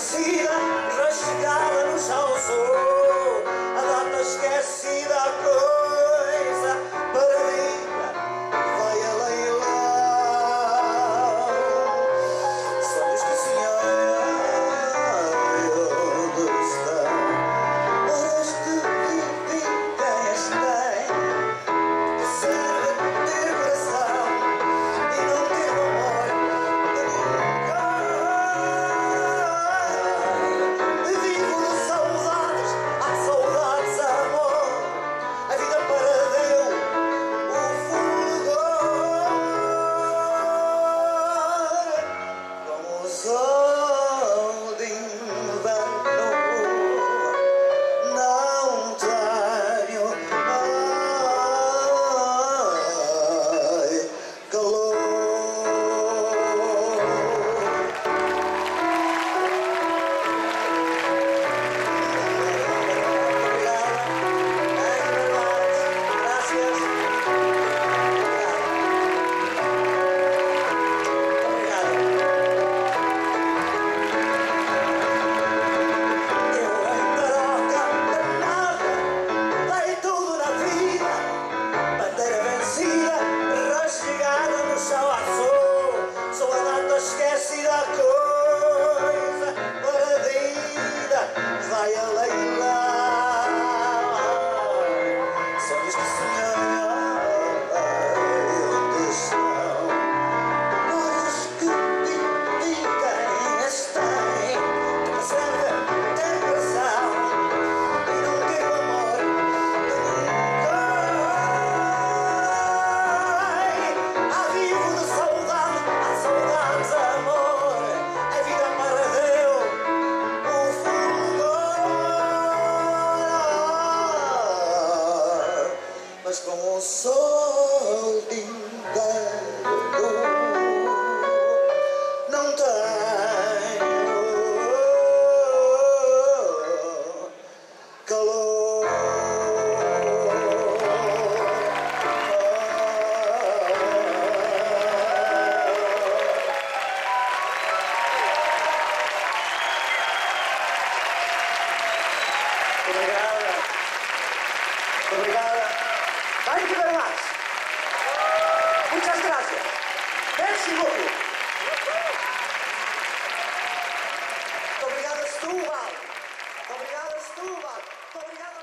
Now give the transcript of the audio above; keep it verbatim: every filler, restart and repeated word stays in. vencida, rasgada-nos ao sol. A data esquecida, a coisa perdida, vai a leilão. Sonhos que se amam, onde estão? Horas que divididas têm, que serve ter coração e não ter amor de ninguém. Vivo de saudades, há saudades, amor. A vida perdeu o fulgor, como o sol de inverno. Não tenho ai, calor. Sou a data esquecida, a coisa perdida, vai a leilão. Sonhos que sonham, onde estão? Coisas que ninguém as tem, que me servem de coração e não ter o amor de ninguém. Há vivo de saudade, há saudades, amor. A vida perdeu o fulgor, mas com o sol de inverno não tenho calor. Obrigada. Obrigada. Thank you very much. Muchas gracias. Merci beaucoup. Obrigada, Stuart. Obrigada, Stuart. Obrigada.